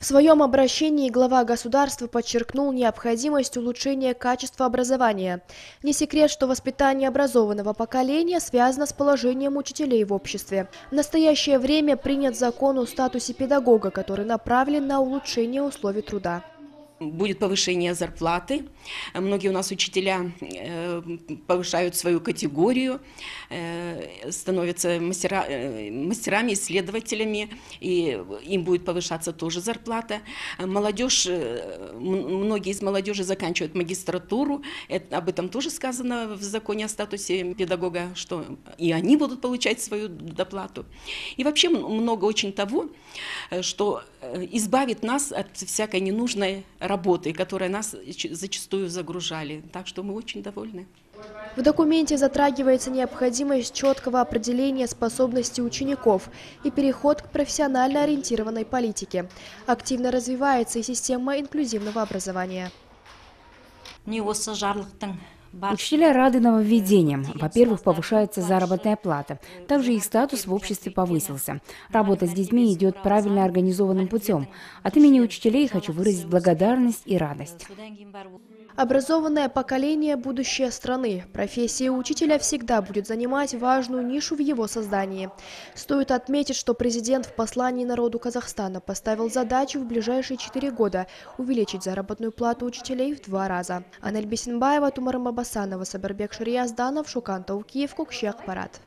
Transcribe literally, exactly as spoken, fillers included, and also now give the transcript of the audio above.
В своем обращении глава государства подчеркнул необходимость улучшения качества образования. Не секрет, что воспитание образованного поколения связано с положением учителей в обществе. В настоящее время принят закон о статусе педагога, который направлен на улучшение условий труда. Будет повышение зарплаты. Многие у нас учителя повышают свою категорию, становятся мастера, мастерами, исследователями, и им будет повышаться тоже зарплата. Молодежь, многие из молодежи заканчивают магистратуру. Это, об этом тоже сказано в законе о статусе педагога, что и они будут получать свою доплату. И вообще много очень того, что избавит нас от всякой ненужной работы, которые нас зачастую загружали. Так что мы очень довольны. В документе затрагивается необходимость четкого определения способностей учеников и переход к профессионально ориентированной политике. Активно развивается и система инклюзивного образования. Учителя рады нововведениям. Во-первых, повышается заработная плата. Также их статус в обществе повысился. Работа с детьми идет правильно организованным путем. От имени учителей хочу выразить благодарность и радость. Образованное поколение – будущее страны. Профессия учителя всегда будет занимать важную нишу в его создании. Стоит отметить, что президент в послании народу Казахстана поставил задачу в ближайшие четыре года увеличить заработную плату учителей в два раза. Анель Бисенбаева, Тумар Мабасанова, Сабербек Шириязданов, Шукан Таукиев, Кукши Акпарат.